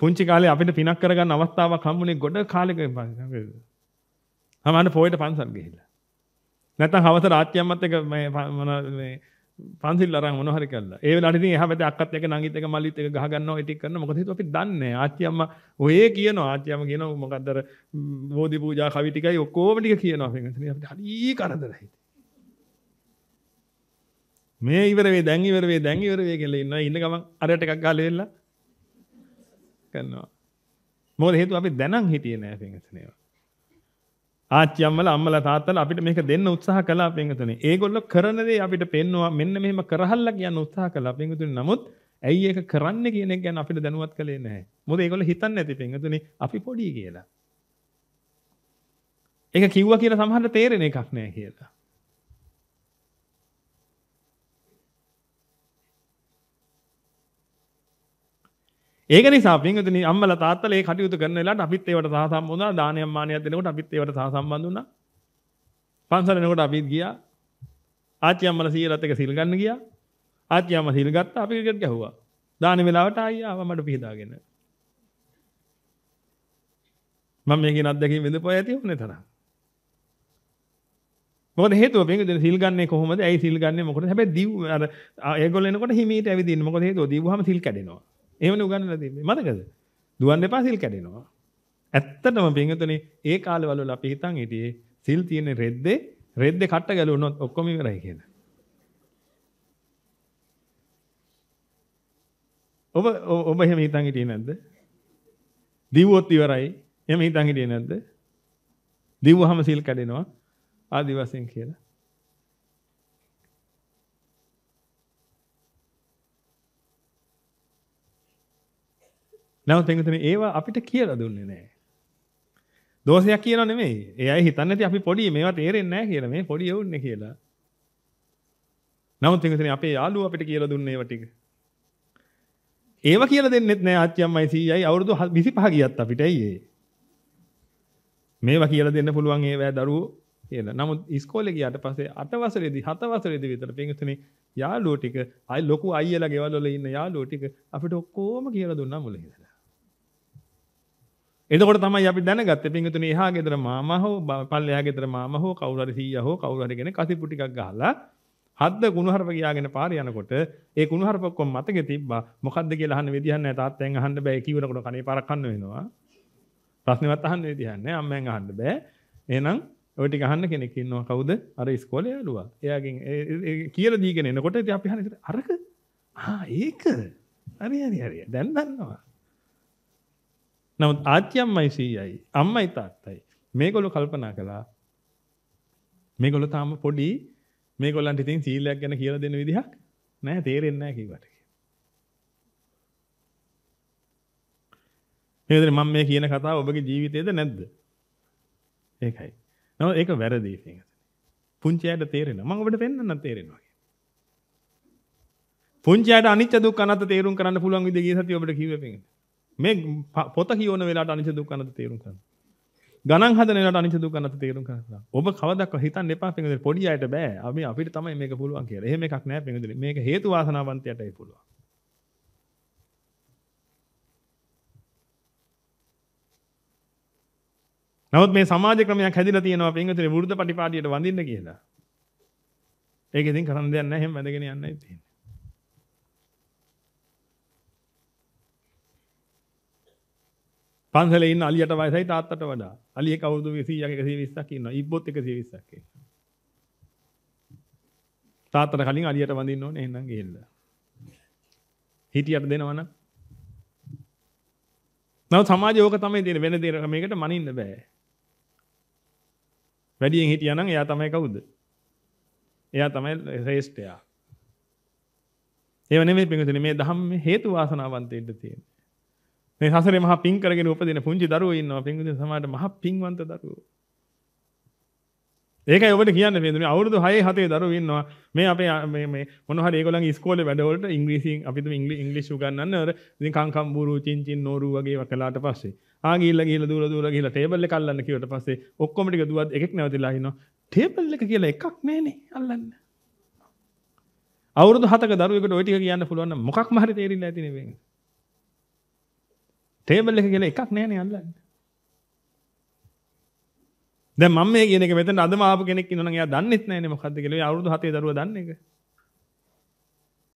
පුංචි කාලේ අපිට පිනක් කරගන්න අවස්ථාවක් හම්බුනේ ගොඩ කාලෙක පස්සේ. මම පොයට පන්සල් ගිහිල්ලා. නැත්තම් හවස රාත්‍රිය අම්මත් එක මේ පන්සල් අරන් මොන හරි කළා. ඒ වෙලාවට ඉතින් එහා පැත්තේ අක්කත් එක නංගිත් එක මල්ලිත් එක ගහ ගන්නවා ඒ ටික කරනවා. මොකද හිතුව අපි දන්නේ ආච්චි අම්මා ඔය කියනවා ආච්චි අම්මා කියනවා මොකද්ද අර බෝධි පූජා කවි ටිකයි ඔක්කොම ටික කියනවා. එතන අපිට හරි කරදරයි. මේ ඉවර වේ කියලා ඉන්නවා. ඉන්න ගමන් අරයට එකක් ගාලා එල්ලා කරනවා. මොකද හේතුව අපි දැනන් හිටියේ නෑ පෙන්වතනේ. ආච්චි අම්මලා තාත්තලා අපිට මේක දෙන්න උත්සාහ කළා පෙන්වතනේ. ඒගොල්ලෝ කරන දේ අපිට පෙන්නවා මෙන්න මෙහෙම කරහල්ලා කියන උත්සාහ කළා පෙන්වතනේ. නමුත් ඇයි ඒක කරන්නේ කියන එක ගැන අපිට දැනුවත් කළේ නැහැ. මොකද ඒගොල්ලෝ හිතන්නේ නැති පෙන්වතනේ අපි පොඩි කියලා. ඒක කිව්වා කියලා සමහරට තේරෙන එකක් නෑ කියලා. ඒක නිසා පින්වතුනි අම්මලා තාත්තලා ඒ කටයුතු කරන වෙලාවට අපිත් ඒවට සහ සම්බන්ධ වුණා. දානයක් මානයක් දෙනකොට අපිත් ඒවට සහ සම්බන්ධ වුණා. පන්සල යනකොට අපිත් ගියා. ආච්චි අම්මලා සීලත් එක සීල් ගන්න ගියා. ආච්චි අම්මා සීල් ගත්තා අපි ක්‍රිකට් ගැහුවා. දාන වෙලාවට ආයි ආවා මට පිහදාගෙන. මම මේ කියන අත්දැකීම් විඳපුවා ඇති ඕනේ තරම්. මොකද හේතුව පින්වතුනි සීල් ගන්නේ කොහොමද? ඇයි සීල් ගන්නේ? මොකද හැබැයි දිව් අර ඒගොල්ලෝ එනකොට හිමීට ඇවිදින්න. මොකද හේතුව දිව්වහම සීල් කැඩෙනවා. එහෙමනේ උගන්වලා දෙන්නේ මතකද? දුවන් දෙපා සිල් කැඩෙනවා. ඇත්තටම පින්වතුනි ඒ කාලවල වල අපි හිතන් හිටියේ සිල් තියෙන රෙද්දේ කට ගැලුණොත් ඔක්කොම ඉවරයි කියලා. ඔබ එහෙම හිතන් හිටියේ නැද්ද? දිව්වොත් ඉවරයි. එහෙම හිතන් හිටියේ නැද්ද? දිව්වහම සිල් කැඩෙනවා ආදි වශයෙන් කියලා. නැවත එංගුතුනේ ඒවා අපිට කියලා දුන්නේ නැහැ. දෝෂයක් කියනව නෙමෙයි. ඒ අය හිතන්නේ නැති අපි පොඩි මේවා තේරෙන්නේ නැහැ කියලා. මේ පොඩි යවුන්නේ කියලා. නැවත එංගුතුනේ අපේ යාළුව අපිට කියලා දුන්නේ ඒවා ටික. ඒවා කියලා දෙන්නෙත් නැහැ ආච්චි අම්මයි සීයයි අවුරුදු 25 ගියත් අපිට ඇයි ඒ. මේවා කියලා දෙන්න පුළුවන් ඒවැ දරුවෝ කියලා. නමුත් ඉස්කෝලේ ගියාට පස්සේ 8 වසරේදී 7 වසරේදී විතර එංගුතුනේ යාළුවෝ ටික අය ලොකු අයියලා ගෙවල් වල ඉන්න යාළුවෝ ටික අපිට ඔක්කොම කියලා දුන්නා මුල ඉඳලා. එතකොට තමයි අපි දැනගත්තේ පින්වතුනි එහා ගෙදර මාමා හෝ පල්ලෙහා ගෙදර මාමා හෝ කවුරු හරි සීයා හෝ කවුරු හරි කෙනෙක් කසිප්පු ටිකක් ගහලා හද්ද කුණුහරුප ගියාගෙන පාර යනකොට ඒ කුණුහරුප කොම් මතකෙ තිබ්බා මොකද්ද කියලා අහන්න විදිහක් නැහැ තාත්තෙන් අහන්න බෑ කියනකොට කනේ පාරක් කන්න වෙනවා ප්‍රශ්නෙවත් අහන්න විදිහක් නැහැ අම්මෙන් අහන්න බෑ එහෙනම් ඔය ටික අහන්න කෙනෙක් ඉන්නවා කවුද අර ඉස්කෝලේ යාළුවා එයාගෙන් කියලා දීගෙන එනකොට ඉතින් අපි අහන්නේ අරක ඒක හරි දැන් දන්නවා නමුත් ආච්චි අම්මයි සීයයි අම්මයි තාත්තයි මේගොල්ලෝ කල්පනා කළා මේගොල්ලෝ තාම පොඩි මේගොල්ලන්ට ඉතින් සීලයක් ගැන කියලා දෙන්න විදිහක් නැහැ තේරෙන්නේ නැහැ කිව්වට කියලා. ඒකද මම මේ කියන කතාව ඔබගේ ජීවිතේද නැද්ද? ඒකයි. නෝ ඒක වැරදි ඉතින්. පුංචියට තේරෙනවා. මම ඔබට පෙන්නන්න තේරෙනවා. පුංචියට අනිත්‍ය දුක්ඛ අනාත්ම තේරුම් කරන්න පුළුවන් විදිහ ගිය සතිය ඔබට කිව්වේ පෙන්නන්න. මේ පොත කියවන වෙලාවට අනිත්‍ය දුක්ඛ අනාත්ම තේරුම් ගන්න. ගණන් හදන වෙලාවට අනිත්‍ය දුක්ඛ අනාත්ම තේරුම් ගන්න. ඔබ කවදාවත් හිතන්න එපා පින්වදින පොඩි අයට බෑ. අපි අපිට තමයි මේක පුළුවන් කියලා. එහෙම එකක් නෑ පින්වදින. මේක හේතු වාසනාවන්තයටයි පුළුවන්. නමුත් මේ සමාජ ක්‍රමයක් හැදිලා තියෙනවා පින්වදින වෘද්ධ පටිපාටියට වඳින්න කියලා. ඒක ඉතින් කරන්න දෙයක් නෑ. එහෙම වැඳගෙන යන්නයි තියෙන්නේ. පන්සලේ ඉන්න අලියට වයසයි තාත්තට වඩා. අලිය කවුරුදු 100ක් 120ක් ඉන්නවා. ඉබ්බොත් 120ක් ඉන්නවා. තාත්තට කලින් අලියට වඳින්න ඕනේ එහෙනම් ගිහිල්ලා. හිටියට දෙනවනම්. නමුත් සමාජයේ ඕක තමයි තියෙන්නේ. වෙන දේ මේකට මනින්න බෑ. වැඩියෙන් හිටියානම් එයා තමයි කවුද? එයා තමයි ශ්‍රේෂ්ඨයා. ඒව නෙමෙයි පිටුනේ මේ ධම්මේ හේතු වාසනාවන්තෙන්න තියෙන්නේ. මේ සසරේ මහා පිං කරගෙන උපදින පුංචි දරුවෝ ඉන්නවා පින්වදින සමාජයට මහා පිංවන්ත දරුවෝ. ඒකයි ඔබට කියන්නේ මේ අවුරුදු 6 7 දරුවෝ ඉන්නවා. මේ අපේ මේ මොන හරි ඒගොල්ලන්ගේ ඉස්කෝලේ වැඩවලට ඉංග්‍රීසියෙන් අපි තුම ඉංග්‍රීසි උගන්වන්න. ඉතින් කංකම් බූරු චින්චින් නෝරු වගේ වකලාට පස්සේ ආ ගිහිල්ලා දුවලා ගිහිල්ලා ටේබල් එක අල්ලන්න කිව්වට පස්සේ ඔක්කොම ටික දුවත් එකෙක් නැවතිලා ඉන්නවා. ටේබල් එක කියලා එකක් නැහනේ අල්ලන්න. අවුරුදු 7ක දරුවෙකුට ওই ටික කියන්න පුළුවන් නම් මොකක්ම හරි තේරිලා ඇති නේ වෙන්නේ. ටේබල් එක කියලා එකක් නැහැ නේ අල්ලන්නේ. දැන් මම මේ කියන එක මෙතන අදම ආපු කෙනෙක් ඉන්නවනම් එයා දන්නෙත් නැහැ නේ මොකද්ද කියලා. ඒ අවුරුදු 7 දරුවා දන්නේ ඒක.